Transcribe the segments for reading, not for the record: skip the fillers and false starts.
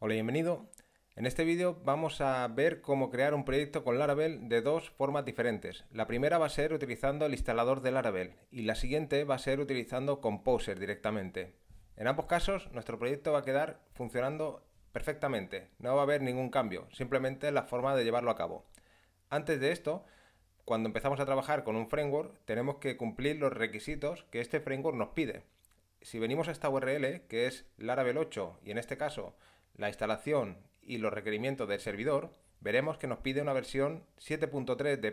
Hola y bienvenido. En este vídeo vamos a ver cómo crear un proyecto con Laravel de dos formas diferentes. La primera va a ser utilizando el instalador de Laravel y la siguiente va a ser utilizando Composer directamente. En ambos casos nuestro proyecto va a quedar funcionando perfectamente, no va a haber ningún cambio, simplemente la forma de llevarlo a cabo. Antes de esto, cuando empezamos a trabajar con un framework, tenemos que cumplir los requisitos que este framework nos pide. Si venimos a esta URL, que es Laravel 8, y en este caso la instalación y los requerimientos del servidor, veremos que nos pide una versión 7.3 de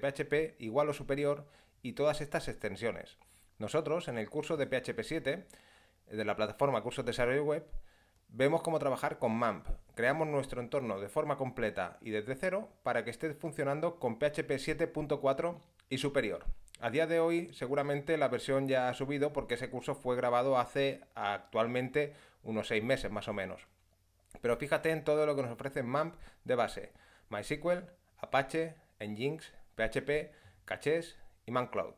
PHP igual o superior y todas estas extensiones. Nosotros, en el curso de PHP 7, de la plataforma CursosDesarrolloWeb, vemos cómo trabajar con MAMP. Creamos nuestro entorno de forma completa y desde cero para que esté funcionando con PHP 7.4 y superior. A día de hoy seguramente la versión ya ha subido porque ese curso fue grabado hace actualmente unos 6 meses más o menos. Pero fíjate en todo lo que nos ofrece MAMP de base: MySQL, Apache, Nginx, PHP, cachés y MAMP Cloud.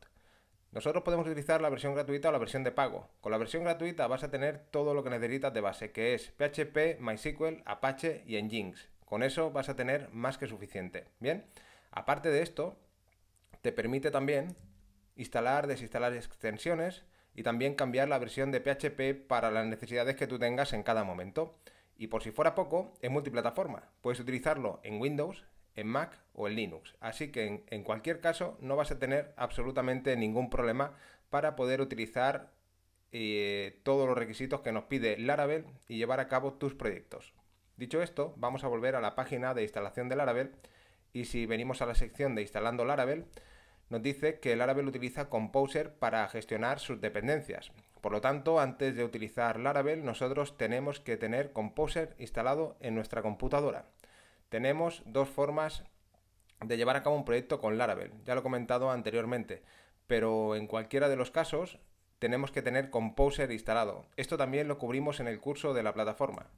Nosotros podemos utilizar la versión gratuita o la versión de pago. Con la versión gratuita vas a tener todo lo que necesitas de base, que es PHP, MySQL, Apache y Nginx. Con eso vas a tener más que suficiente. Bien, aparte de esto, te permite también instalar, desinstalar extensiones y también cambiar la versión de PHP para las necesidades que tú tengas en cada momento. Y por si fuera poco, es multiplataforma. Puedes utilizarlo en Windows, en Mac o en Linux. Así que en cualquier caso no vas a tener absolutamente ningún problema para poder utilizar todos los requisitos que nos pide Laravel y llevar a cabo tus proyectos. Dicho esto, vamos a volver a la página de instalación de Laravel y si venimos a la sección de instalando Laravel, nos dice que Laravel utiliza Composer para gestionar sus dependencias. Por lo tanto, antes de utilizar Laravel, nosotros tenemos que tener Composer instalado en nuestra computadora. Tenemos dos formas de llevar a cabo un proyecto con Laravel, ya lo he comentado anteriormente, pero en cualquiera de los casos tenemos que tener Composer instalado. Esto también lo cubrimos en el curso de la plataforma.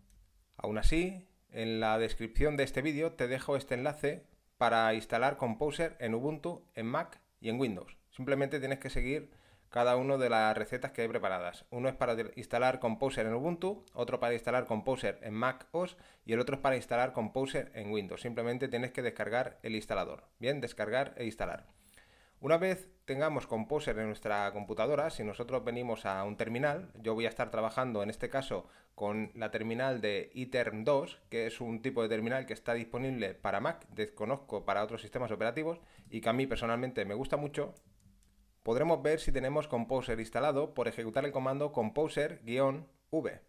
Aún así, en la descripción de este vídeo te dejo este enlace para instalar Composer en Ubuntu, en Mac y en Windows. Simplemente tienes que seguir cada una de las recetas que hay preparadas. Uno es para instalar Composer en Ubuntu, otro para instalar Composer en Mac OS y el otro es para instalar Composer en Windows. Simplemente tienes que descargar el instalador. Bien, descargar e instalar. Una vez tengamos Composer en nuestra computadora, si nosotros venimos a un terminal, yo voy a estar trabajando en este caso con la terminal de iTerm2, que es un tipo de terminal que está disponible para Mac, desconozco para otros sistemas operativos y que a mí personalmente me gusta mucho. Podremos ver si tenemos Composer instalado por ejecutar el comando Composer-V.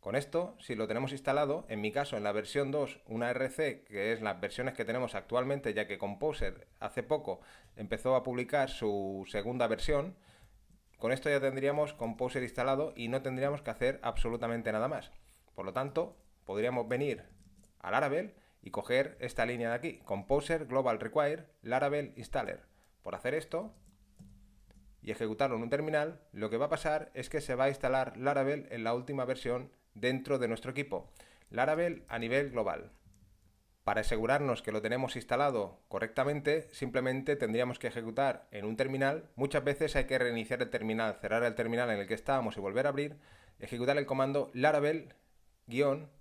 Con esto, si lo tenemos instalado, en mi caso en la versión 2, una RC, que es las versiones que tenemos actualmente, ya que Composer hace poco empezó a publicar su segunda versión, con esto ya tendríamos Composer instalado y no tendríamos que hacer absolutamente nada más. Por lo tanto, podríamos venir a Laravel y coger esta línea de aquí, Composer Global Require Laravel Installer. Por hacer esto y ejecutarlo en un terminal, lo que va a pasar es que se va a instalar Laravel en la última versión dentro de nuestro equipo. Laravel a nivel global. Para asegurarnos que lo tenemos instalado correctamente, simplemente tendríamos que ejecutar en un terminal. Muchas veces hay que reiniciar el terminal, cerrar el terminal en el que estábamos y volver a abrir, ejecutar el comando Laravel-V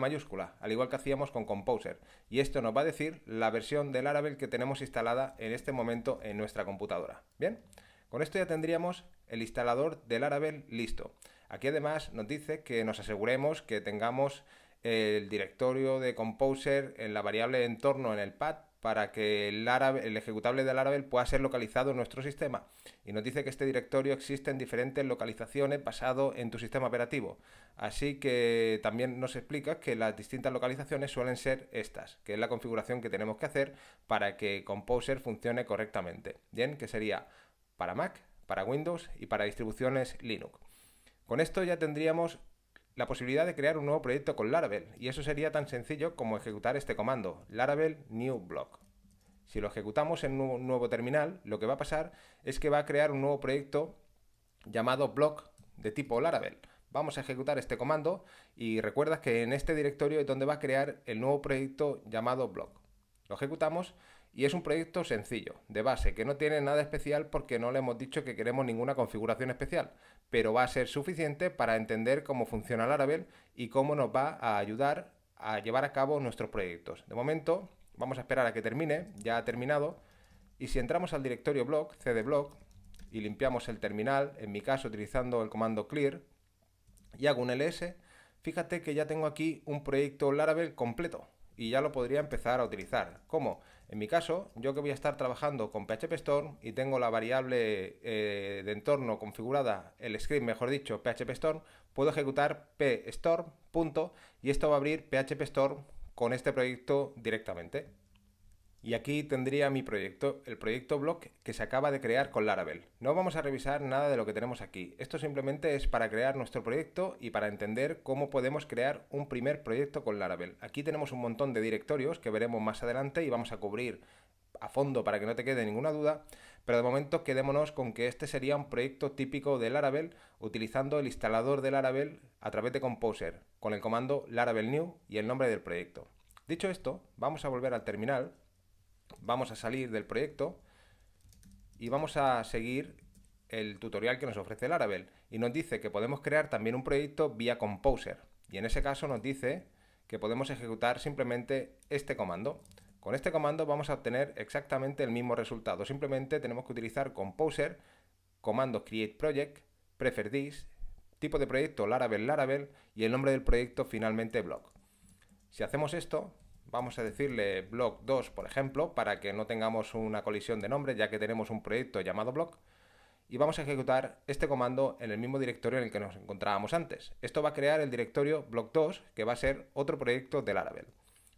mayúscula, al igual que hacíamos con Composer. Y esto nos va a decir la versión de Laravel que tenemos instalada en este momento en nuestra computadora. Bien. Con esto ya tendríamos el instalador de Laravel listo. Aquí además nos dice que nos aseguremos que tengamos el directorio de Composer en la variable entorno en el path para que el ejecutable de Laravel pueda ser localizado en nuestro sistema. Y nos dice que este directorio existe en diferentes localizaciones basado en tu sistema operativo. Así que también nos explica que las distintas localizaciones suelen ser estas, que es la configuración que tenemos que hacer para que Composer funcione correctamente. Bien, que sería para Mac, para Windows y para distribuciones Linux. Con esto ya tendríamos la posibilidad de crear un nuevo proyecto con Laravel y eso sería tan sencillo como ejecutar este comando, Laravel New Block. Si lo ejecutamos en un nuevo terminal, lo que va a pasar es que va a crear un nuevo proyecto llamado Block de tipo Laravel. Vamos a ejecutar este comando y recuerda que en este directorio es donde va a crear el nuevo proyecto llamado Block. Lo ejecutamos y es un proyecto sencillo, de base, que no tiene nada especial porque no le hemos dicho que queremos ninguna configuración especial, pero va a ser suficiente para entender cómo funciona Laravel y cómo nos va a ayudar a llevar a cabo nuestros proyectos. De momento, vamos a esperar a que termine, ya ha terminado, y si entramos al directorio blog, cdblog, y limpiamos el terminal, en mi caso utilizando el comando clear, y hago un ls, fíjate que ya tengo aquí un proyecto Laravel completo, y ya lo podría empezar a utilizar. ¿Cómo? En mi caso, yo que voy a estar trabajando con PHPStorm y tengo la variable de entorno configurada, el script, mejor dicho, PHPStorm, puedo ejecutar pstorm. Y esto va a abrir PHPStorm con este proyecto directamente. Y aquí tendría mi proyecto, el proyecto blog que se acaba de crear con Laravel. No vamos a revisar nada de lo que tenemos aquí. Esto simplemente es para crear nuestro proyecto y para entender cómo podemos crear un primer proyecto con Laravel. Aquí tenemos un montón de directorios que veremos más adelante y vamos a cubrir a fondo para que no te quede ninguna duda, pero de momento quedémonos con que este sería un proyecto típico de Laravel utilizando el instalador de Laravel a través de Composer, con el comando Laravel New y el nombre del proyecto. Dicho esto, vamos a volver al terminal. Vamos a salir del proyecto y vamos a seguir el tutorial que nos ofrece Laravel y nos dice que podemos crear también un proyecto vía Composer y en ese caso nos dice que podemos ejecutar simplemente este comando. Con este comando vamos a obtener exactamente el mismo resultado, simplemente tenemos que utilizar Composer, comando create project, prefer this, tipo de proyecto Laravel Laravel y el nombre del proyecto finalmente blog. Si hacemos esto, vamos a decirle blog 2, por ejemplo, para que no tengamos una colisión de nombres, ya que tenemos un proyecto llamado blog, y vamos a ejecutar este comando en el mismo directorio en el que nos encontrábamos antes. Esto va a crear el directorio blog 2, que va a ser otro proyecto de Laravel.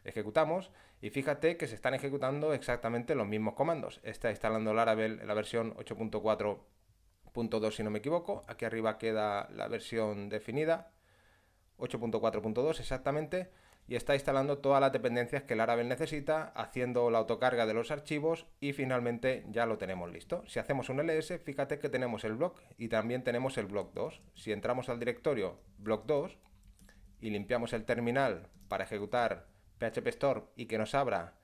Ejecutamos y fíjate que se están ejecutando exactamente los mismos comandos. Está instalando Laravel en la versión 8.4.2, si no me equivoco. Aquí arriba queda la versión definida, 8.4.2 exactamente. Y está instalando todas las dependencias que Laravel necesita, haciendo la autocarga de los archivos y finalmente ya lo tenemos listo. Si hacemos un ls, fíjate que tenemos el blog y también tenemos el blog 2. Si entramos al directorio blog 2 y limpiamos el terminal para ejecutar PHPStorm y que nos abra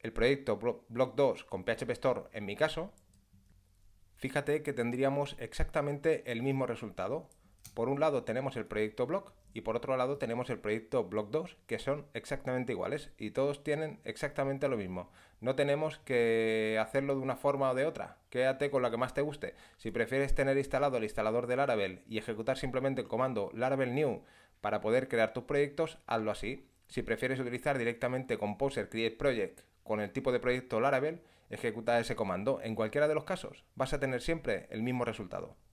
el proyecto blog 2 con PHPStorm en mi caso, fíjate que tendríamos exactamente el mismo resultado. Por un lado tenemos el proyecto blog y por otro lado tenemos el proyecto blog 2, que son exactamente iguales y todos tienen exactamente lo mismo. No tenemos que hacerlo de una forma o de otra, quédate con la que más te guste. Si prefieres tener instalado el instalador de Laravel y ejecutar simplemente el comando Laravel New para poder crear tus proyectos, hazlo así. Si prefieres utilizar directamente Composer Create Project con el tipo de proyecto Laravel, ejecuta ese comando. En cualquiera de los casos vas a tener siempre el mismo resultado.